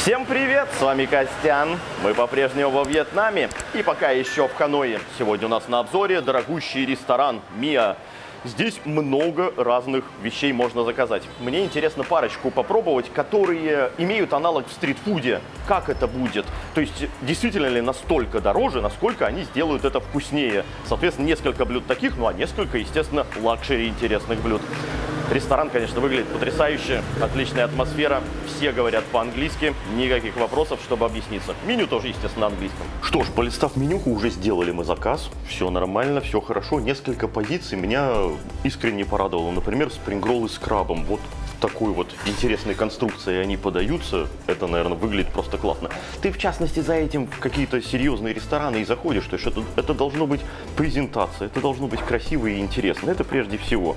Всем привет, с вами Костян. Мы по-прежнему во Вьетнаме и пока еще в Ханое. Сегодня у нас на обзоре дорогущий ресторан Mia. Здесь много разных вещей можно заказать. Мне интересно парочку попробовать, которые имеют аналог в стритфуде. Как это будет? То есть, действительно ли настолько дороже, насколько они сделают это вкуснее? Соответственно, несколько блюд таких, ну а несколько, естественно, лакшери интересных блюд. Ресторан, конечно, выглядит потрясающе, отличная атмосфера, все говорят по-английски, никаких вопросов, чтобы объясниться. Меню тоже, естественно, на английском. Что ж, полистав менюху, уже сделали мы заказ, все нормально, все хорошо. Несколько позиций меня искренне порадовало, например, спрингроллы с крабом. Вот в такой вот интересной конструкции они подаются, это, наверное, выглядит просто классно. Ты, в частности, за этим в какие-то серьезные рестораны и заходишь, то есть это должно быть презентация, это должно быть красиво и интересно, это прежде всего.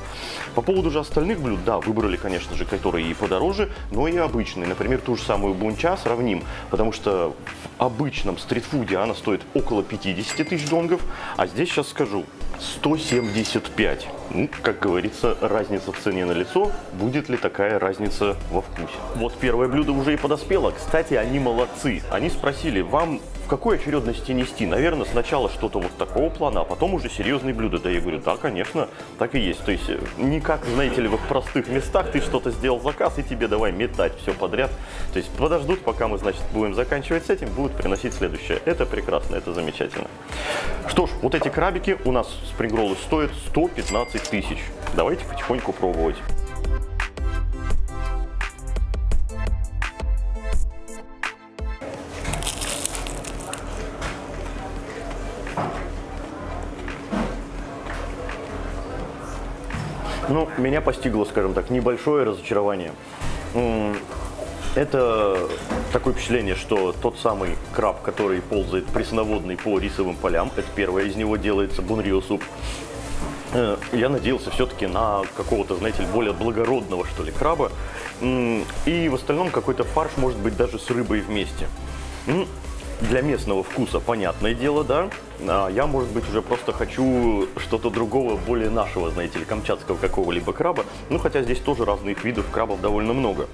По поводу же остальных блюд, да, выбрали, конечно же, которые и подороже, но и обычные. Например, ту же самую бунча сравним, потому что в обычном стритфуде она стоит около 50 тысяч донгов, а здесь сейчас скажу 175. Ну, как говорится, разница в цене налицо. Будет ли такая разница во вкусе? Вот первое блюдо уже и подоспело. Кстати, они молодцы. Они спросили, вам в какой очередности нести? Наверное, сначала что-то вот такого плана, а потом уже серьезные блюда. Да я говорю, да, конечно, так и есть. То есть никак, знаете ли, в простых местах ты что-то сделал заказ и тебе давай метать все подряд. То есть подождут, пока мы, значит, будем заканчивать с этим, будут приносить следующее. Это прекрасно, это замечательно. Что ж, вот эти крабики у нас спрингроллы стоят 115 тысяч. Давайте потихоньку пробовать. Ну, меня постигло, скажем так, небольшое разочарование. Это такое впечатление, что тот самый краб, который ползает пресноводный по рисовым полям, это первое, из него делается бун риеу суп. Я надеялся все-таки на какого-то, знаете, более благородного, что ли, краба. И в остальном какой-то фарш, может быть, даже с рыбой вместе. Для местного вкуса, понятное дело, да. А я, может быть, уже просто хочу что-то другого, более нашего, знаете ли, камчатского какого-либо краба. Ну, хотя здесь тоже разных видов крабов довольно много.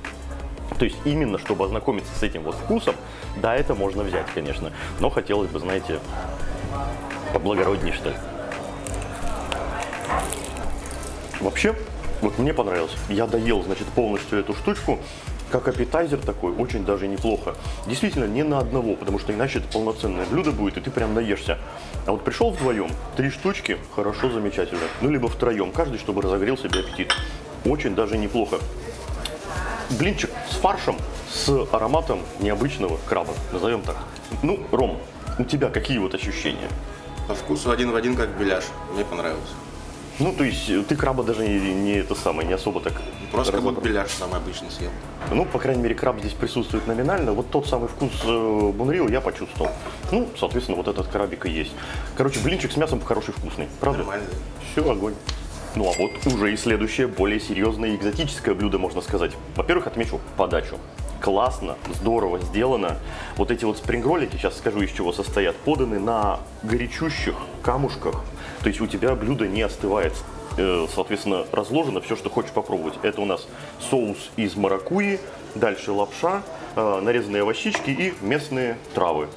То есть именно, чтобы ознакомиться с этим вот вкусом, да, это можно взять, конечно. Но хотелось бы, знаете, поблагороднее, что ли. Вообще, вот мне понравилось. Я доел, значит, полностью эту штучку. Как аппетайзер такой, очень даже неплохо. Действительно, не на одного, потому что иначе это полноценное блюдо будет, и ты прям наешься. А вот пришел вдвоем, три штучки, хорошо, замечательно. Ну, либо втроем, каждый, чтобы разогрел себе аппетит. Очень даже неплохо. Блинчик с фаршем, с ароматом необычного краба, назовем так. Ну, Ром, у тебя какие вот ощущения? По вкусу один в один, как беляш. Мне понравилось. Ну, то есть ты краба даже не особо так... Просто как вот беляш самый обычный съел. Ну, по крайней мере, краб здесь присутствует номинально. Вот тот самый вкус бун риеу я почувствовал. Ну, соответственно, вот этот крабик и есть. Короче, блинчик с мясом хороший, вкусный. Правда? Нормально. Все, огонь. Ну, а вот уже и следующее, более серьезное и экзотическое блюдо, можно сказать. Во-первых, отмечу подачу. Классно, здорово сделано. Вот эти вот спрингроллики, сейчас скажу, из чего состоят, поданы на горячущих камушках. То есть у тебя блюдо не остывает. Соответственно, разложено все, что хочешь попробовать. Это у нас соус из маракуйи, дальше лапша, нарезанные овощички и местные травы.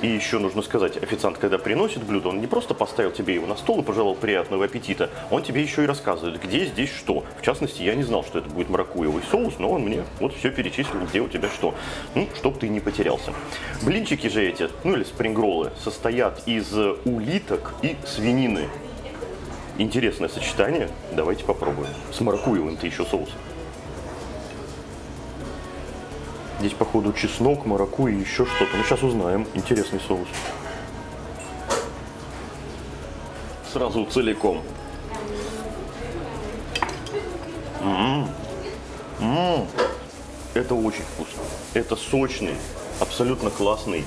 И еще нужно сказать, официант, когда приносит блюдо, он не просто поставил тебе его на стол и пожелал приятного аппетита, он тебе еще и рассказывает, где здесь что. В частности, я не знал, что это будет маракуйевый соус, но он мне вот все перечислил, где у тебя что. Ну, чтоб ты не потерялся. Блинчики же эти, ну или спрингроллы, состоят из улиток и свинины. Интересное сочетание, давайте попробуем. С маракуйевым-то еще соусом. Здесь, походу, чеснок, маракуйя и еще что-то. Ну, сейчас узнаем. Интересный соус. Сразу целиком. Это очень вкусно. Это сочный, абсолютно классный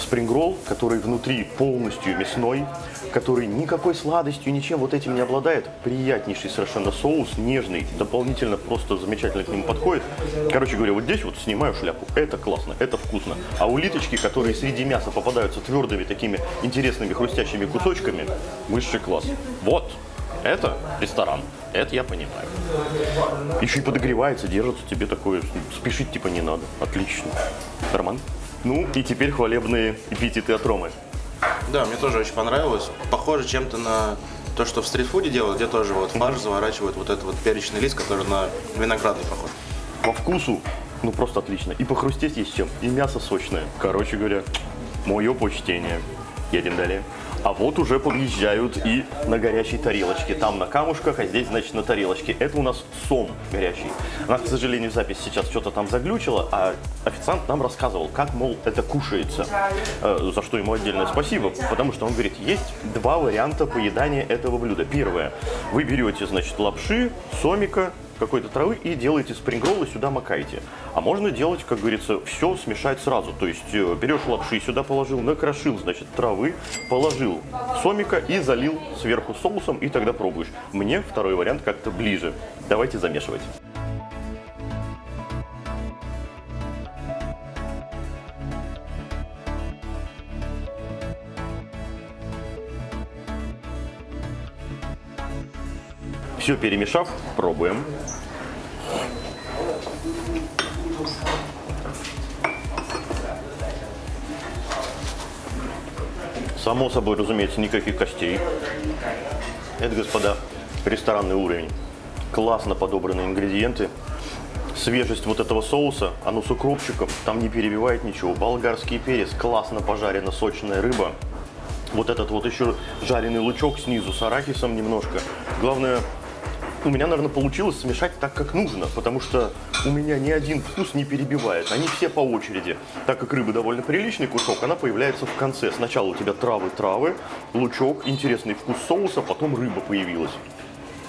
спрингролл, который внутри полностью мясной, который никакой сладостью, ничем вот этим не обладает. Приятнейший совершенно соус, нежный, дополнительно просто замечательно к нему подходит. Короче говоря, вот здесь вот снимаю шляпу. Это классно, это вкусно. А улиточки, которые среди мяса попадаются твердыми, такими интересными хрустящими кусочками, высший класс. Вот, Это ресторан, это я понимаю. Еще и подогревается, держится, тебе такое, спешить типа не надо. Отлично. Роман? Ну, и теперь хвалебные эпитеты от Ромы. Да, мне тоже очень понравилось. Похоже чем-то на то, что в стритфуде делают, где тоже вот фарш заворачивают вот этот вот перечный лист, который на виноградный похож. По вкусу, ну просто отлично. И похрустеть есть чем, и мясо сочное. Короче говоря, мое почтение. Едем далее. А вот уже подъезжают и на горячей тарелочке. Там на камушках, а здесь, значит, на тарелочке. Это у нас сом горячий. У нас, к сожалению, запись сейчас что-то там заглючила, а официант нам рассказывал, как, мол, это кушается. За что ему отдельное спасибо, потому что он говорит, есть два варианта поедания этого блюда. Первое. Вы берете, значит, лапши, сомика, какой-то травы и делаете спрингроллы, сюда макаете. А можно делать, как говорится, все смешать сразу. То есть берешь лапши, сюда положил, накрошил, значит, травы, положил сомика и залил сверху соусом, и тогда пробуешь. Мне второй вариант как-то ближе. Давайте замешивать. Все перемешав, пробуем. Само собой, разумеется, никаких костей. Это, господа, ресторанный уровень. Классно подобранные ингредиенты. Свежесть вот этого соуса, оно с укропчиком, там не перебивает ничего. Болгарский перец, классно пожарена сочная рыба. Вот этот вот еще жареный лучок снизу с арахисом немножко. Главное... У меня, наверное, получилось смешать так, как нужно, потому что у меня ни один вкус не перебивает. Они все по очереди. Так как рыба довольно приличный кусок, она появляется в конце. Сначала у тебя травы, лучок, интересный вкус соуса, потом рыба появилась.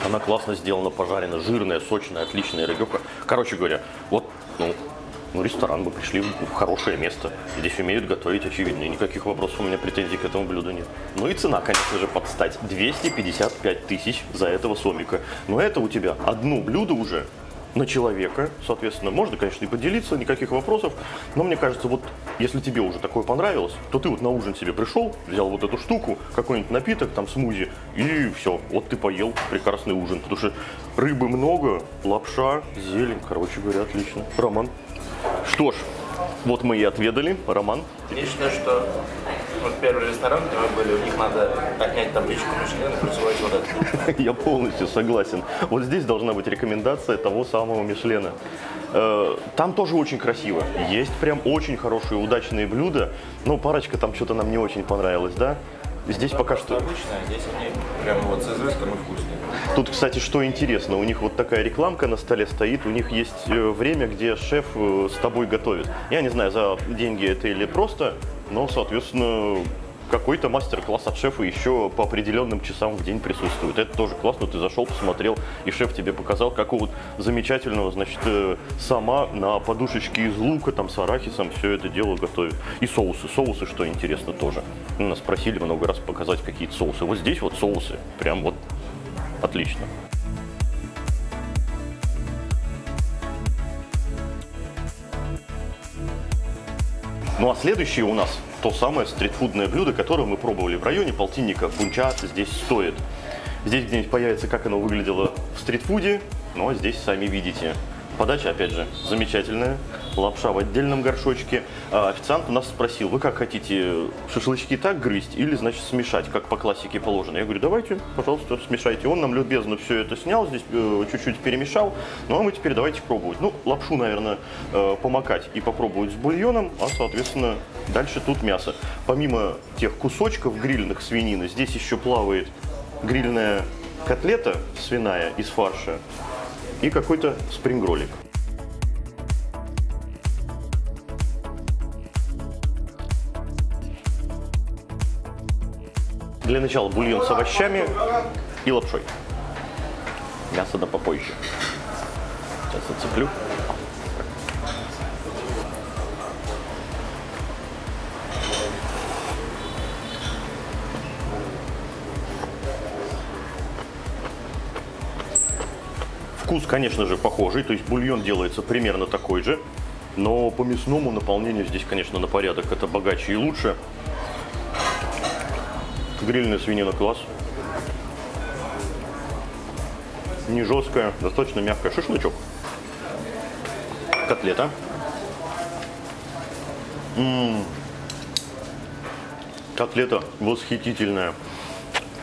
Она классно сделана, пожарена, жирная, сочная, отличная рыбка. Короче говоря, вот, ну ресторан, мы пришли в хорошее место. Здесь умеют готовить, очевидно, и никаких вопросов у меня, претензий к этому блюду нет. Ну и цена, конечно же, под стать. 255 тысяч за этого сомика. Но это у тебя одно блюдо уже на человека, соответственно, можно, конечно, и поделиться, никаких вопросов. Но мне кажется, вот если тебе уже такое понравилось, то ты вот на ужин себе пришел, взял вот эту штуку, какой-нибудь напиток, там смузи, и все, вот ты поел прекрасный ужин. Потому что рыбы много, лапша, зелень, короче говоря, отлично. Роман. Что ж, вот мы и отведали. Роман. Я считаю, что вот первый ресторан, где мы были, у них надо отнять табличку Мишлен и присвоить вот это. Я полностью согласен. Вот здесь должна быть рекомендация того самого Мишлена. Там тоже очень красиво. Есть прям очень хорошие, удачные блюда. Но парочка там что-то нам не очень понравилось, да? Здесь пока что... Обычная, здесь они прямо вот с изыском и вкусные. Тут, кстати, что интересно, у них вот такая рекламка на столе стоит, у них есть время, где шеф с тобой готовит. Я не знаю, за деньги это или просто, но, соответственно, какой-то мастер-класс от шефа еще по определенным часам в день присутствует. Это тоже классно, ты зашел, посмотрел, и шеф тебе показал какого замечательного, значит, сама на подушечке из лука, там, с арахисом все это дело готовит. И соусы, соусы, что интересно, тоже. Нас просили много раз показать какие-то соусы. Вот здесь вот соусы, прям вот отлично. Ну а следующее у нас то самое стритфудное блюдо, которое мы пробовали в районе полтинника. Бунча здесь стоит. Здесь где-нибудь появится, как оно выглядело в стритфуде, но здесь сами видите. Подача, опять же, замечательная. Лапша в отдельном горшочке. А официант у нас спросил, вы как хотите, шашлычки так грызть или, значит, смешать, как по классике положено? Я говорю, давайте, пожалуйста, смешайте. Он нам любезно все это снял, здесь чуть-чуть перемешал. Ну, а мы теперь давайте пробовать. Ну, лапшу, наверное, помакать и попробовать с бульоном, а, соответственно, дальше тут мясо. Помимо тех кусочков грильных свинины, здесь еще плавает грильная котлета свиная из фарша и какой-то спрингролик. Для начала бульон с овощами и лапшой. Мясо до попозже. Сейчас отцеплю. Вкус, конечно же, похожий, то есть бульон делается примерно такой же, но по мясному наполнению здесь, конечно, на порядок это богаче и лучше. Грильная свинина класс. не жесткая, достаточно мягкая. Шашлычок. Котлета. Котлета восхитительная.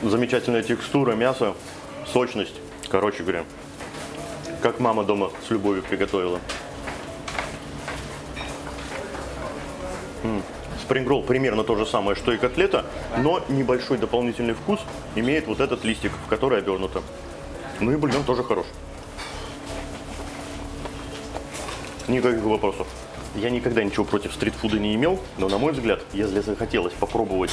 Замечательная текстура мяса, сочность. Короче говоря, как мама дома с любовью приготовила. Спрингролл примерно то же самое, что и котлета, но небольшой дополнительный вкус имеет вот этот листик, в который обернуто. Ну и бульон тоже хорош. Никаких вопросов. Я никогда ничего против стритфуда не имел, но, на мой взгляд, если захотелось попробовать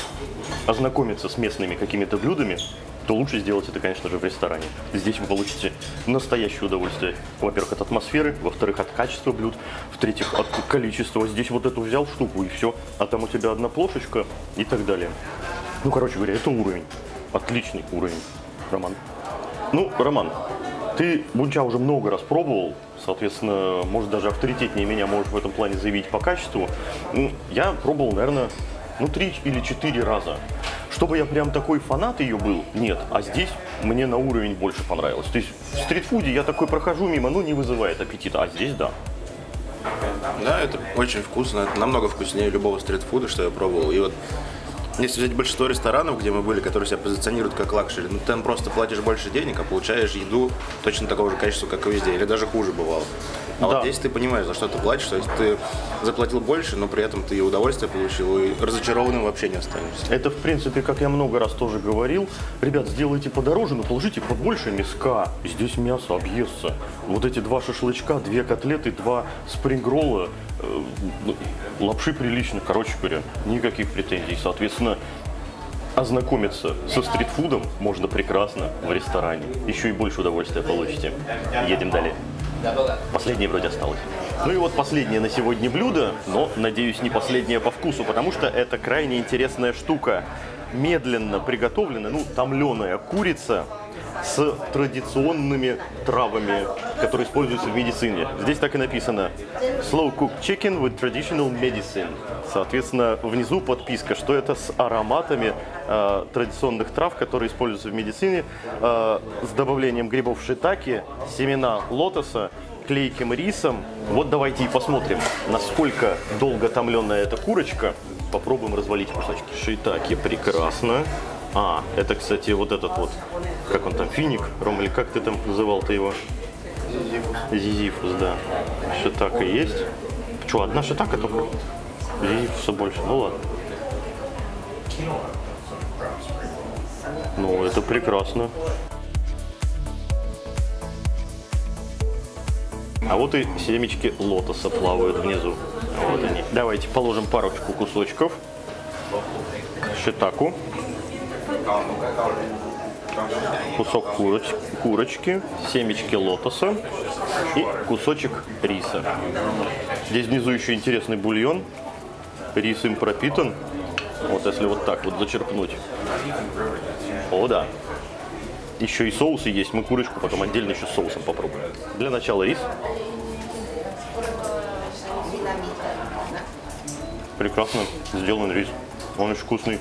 ознакомиться с местными какими-то блюдами, то лучше сделать это, конечно же, в ресторане. Здесь вы получите настоящее удовольствие. Во-первых, от атмосферы, во-вторых, от качества блюд, в-третьих, от количества. Здесь вот эту взял штуку и все, а там у тебя одна плошечка и так далее. Ну, короче говоря, это уровень. Отличный уровень, Роман. Ну, Роман, ты бунча уже много раз пробовал, соответственно, может, даже авторитетнее меня можешь в этом плане заявить по качеству. Ну, я пробовал, наверное, 3 или 4 раза. Чтобы я прям такой фанат ее был, нет. А здесь мне на уровень больше понравилось. То есть в стритфуде я такой прохожу мимо, ну не вызывает аппетита, а здесь да. Да, это очень вкусно, это намного вкуснее любого стритфуда, что я пробовал. И вот если взять большинство ресторанов, где мы были, которые себя позиционируют как лакшери, ну там просто платишь больше денег, а получаешь еду точно такого же качества, как и везде, или даже хуже бывало. А да. Вот здесь ты понимаешь, за что ты платишь, то есть ты заплатил больше, но при этом ты и удовольствие получил, и разочарованным вообще не останешься. Это, в принципе, как я много раз тоже говорил, ребят, сделайте подороже, но положите побольше мяска, здесь мясо объестся. Вот эти 2 шашлычка, 2 котлеты, 2 спрингролла, лапши прилично, короче говоря, никаких претензий. Соответственно, ознакомиться со стритфудом можно прекрасно в ресторане, еще и больше удовольствия получите. Едем далее. Последнее вроде осталось. Ну и вот последнее на сегодня блюдо, но, надеюсь, не последнее по вкусу, потому что это крайне интересная штука. Медленно приготовленная, томленая курица с традиционными травами, которые используются в медицине. Здесь так и написано «Slow cooked chicken with traditional medicine». Соответственно, внизу подписка, что это с ароматами традиционных трав, которые используются в медицине, с добавлением грибов шитаки, семена лотоса, клейким рисом. Вот давайте и посмотрим, насколько долго томленная эта курочка. Попробуем развалить кусочки. Шитаки, прекрасно. А, это, кстати, вот этот вот, как он там, финик, Ром, или как ты там называл-то его? Зизифус. Зизифус, да. Шитака есть. Что, одна шитака только? Зизифуса больше, ну ладно. Ну, это прекрасно. А вот и семечки лотоса плавают внизу. Вот они. Давайте положим парочку кусочков. Шитаку. Кусок курочки, семечки лотоса и кусочек риса. Здесь внизу еще интересный бульон. Рис им пропитан. Вот если вот так вот зачерпнуть. О, да. Еще и соусы есть. Мы курочку потом отдельно еще с соусом попробуем. Для начала рис. Прекрасно сделан рис. Он очень вкусный.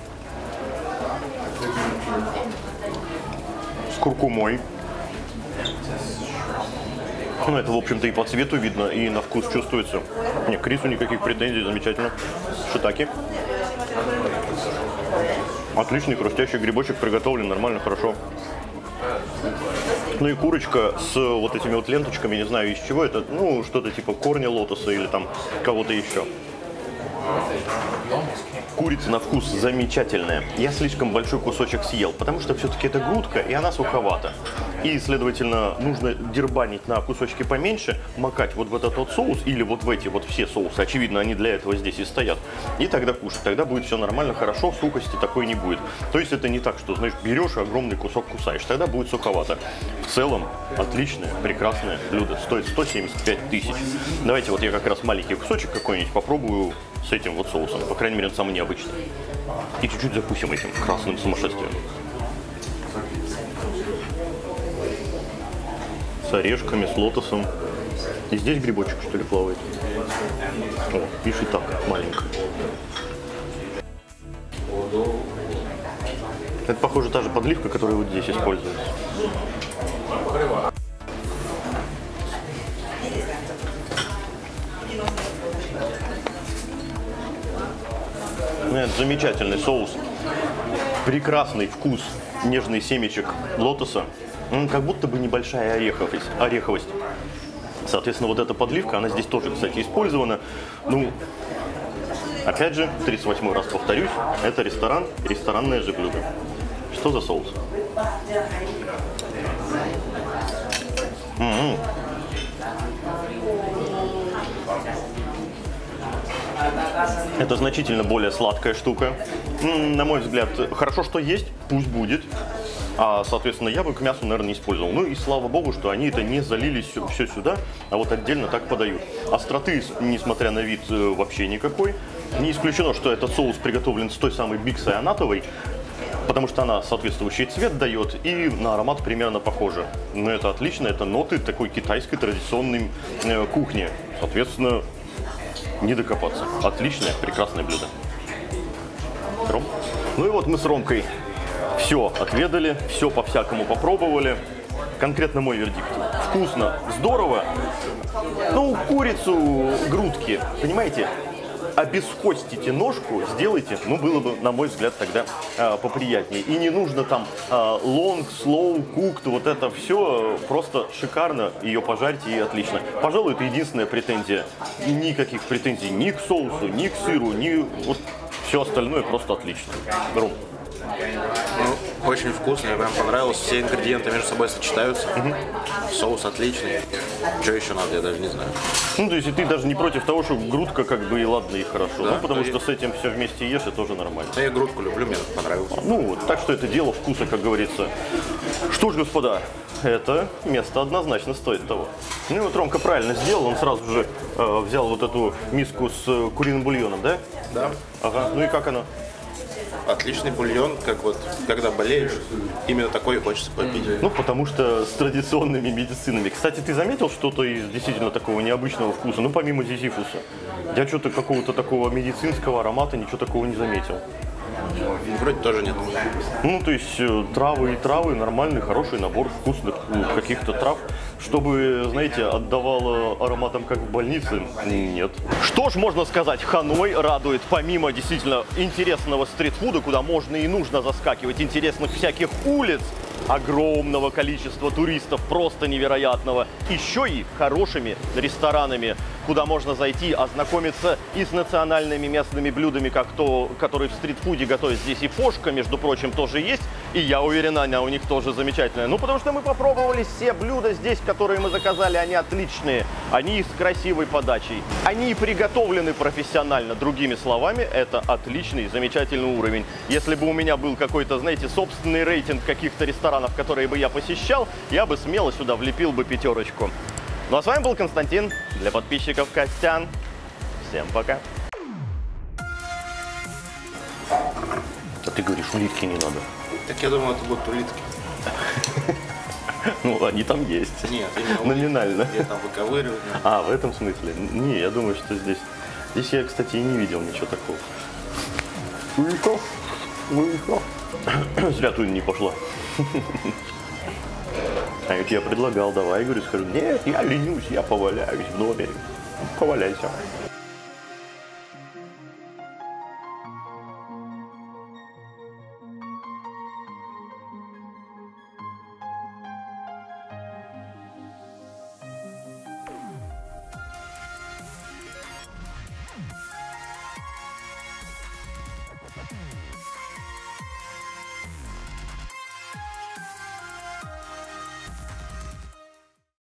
С куркумой. Ну, это, в общем-то, и по цвету видно, и на вкус чувствуется. Нет, к рису никаких претензий, замечательно. Шитаки. Отличный хрустящий грибочек, приготовлен нормально, хорошо. Ну и курочка с вот этими вот ленточками, не знаю из чего это, ну, что-то типа корня лотоса или там кого-то еще. Курица на вкус замечательная. Я слишком большой кусочек съел, потому что все-таки это грудка, и она суховата. И, следовательно, нужно дербанить на кусочки поменьше, макать вот в этот вот соус или вот в эти вот все соусы. Очевидно, они для этого здесь и стоят. И тогда кушать. Тогда будет все нормально, хорошо, сухости такой не будет. То есть это не так, что, знаешь, берешь и огромный кусок кусаешь. Тогда будет суховато. В целом, отличное, прекрасное блюдо. Стоит 175 тысяч. Давайте вот я как раз маленький кусочек какой-нибудь попробую с этим вот соусом. По крайней мере, он самый необычный. И чуть-чуть закусим этим красным сумасшествием. С орешками, с лотосом. И здесь грибочек, что ли, плавает? О, пишет так, маленько. Это, похоже, та же подливка, которая вот здесь используется. Замечательный соус, прекрасный вкус нежный семечек лотоса, как будто бы небольшая ореховость. Соответственно, вот эта подливка, она здесь тоже, кстати, использована. Ну, опять же, 38 раз повторюсь, это ресторан, ресторанное же блюдо. Что за соус? Это значительно более сладкая штука. На мой взгляд, хорошо, что есть, пусть будет. А, соответственно, я бы к мясу, наверное, не использовал. Ну и слава богу, что они это не залили все сюда, а вот отдельно так подают. Остроты, несмотря на вид, вообще никакой. Не исключено, что этот соус приготовлен с той самой биксой анатовой, потому что она соответствующий цвет дает и на аромат примерно похожа. Но это отлично, это ноты такой китайской традиционной кухни. Соответственно, не докопаться. Отличное, прекрасное блюдо. Ром. Ну и вот мы с Ромкой все отведали, все по-всякому попробовали. Конкретно мой вердикт. Вкусно, здорово. Ну, курицу, грудки, понимаете, обескостите ножку, сделайте, ну, было бы, на мой взгляд, тогда поприятнее. И не нужно там long, slow, cooked, вот это все просто шикарно, ее пожарьте и отлично. Пожалуй, это единственная претензия. Никаких претензий ни к соусу, ни к сыру, ни вот все остальное просто отлично. Ром. Ну, очень вкусно, мне прям понравилось. Все ингредиенты между собой сочетаются. Соус отличный. Что еще надо, я даже не знаю. Ну, то есть и ты даже не против того, что грудка как бы и ладно, и хорошо. Да, ну, потому что с этим все вместе ешь, и тоже нормально. Да, я грудку люблю, мне понравилось. Ну, вот, так что это дело вкуса, как говорится. Что ж, господа, это место однозначно стоит того. Ну, и вот Ромка правильно сделал, он сразу же взял вот эту миску с куриным бульоном, да? Да. Ага, ну и как оно? Отличный бульон, как вот, когда болеешь, именно такой хочется попить. Ну, потому что с традиционными медицинами. Кстати, ты заметил что-то из действительно такого необычного вкуса, ну, помимо зизифуса? Я что-то какого-то такого медицинского аромата, ничего такого не заметил. Вроде тоже нет. Ну, то есть травы и травы, нормальный, хороший набор вкусных каких-то трав. Чтобы, знаете, отдавало ароматом, как в больнице, нет. Что ж, можно сказать, Ханой радует, помимо действительно интересного стритфуда, куда можно и нужно заскакивать, интересных всяких улиц, огромного количества туристов, просто невероятного, еще и хорошими ресторанами, куда можно зайти, ознакомиться и с национальными местными блюдами, как то, которые в стритфуде готовят здесь, и фошка, между прочим, тоже есть, и я уверен, она у них тоже замечательная. Ну, потому что мы попробовали все блюда здесь, которые мы заказали, они отличные, они с красивой подачей, они приготовлены профессионально, другими словами, это отличный, замечательный уровень. Если бы у меня был какой-то, знаете, собственный рейтинг каких-то ресторанов, которые бы я посещал, я бы смело сюда влепил бы 5. Ну а с вами был Константин, для подписчиков Костян. Всем пока. А ты говоришь, улитки не надо. Так я думал, это будут улитки. Ну, они там есть. Нет, номинально. Я там выковыриваю. А, в этом смысле? Не, я думаю, что здесь... Здесь я, кстати, и не видел ничего такого. Улитов, улитов. Зря туда не пошла. А ведь я предлагал, давай, говорю, скажу, нет, я ленюсь, я поваляюсь в доме. Поваляйся.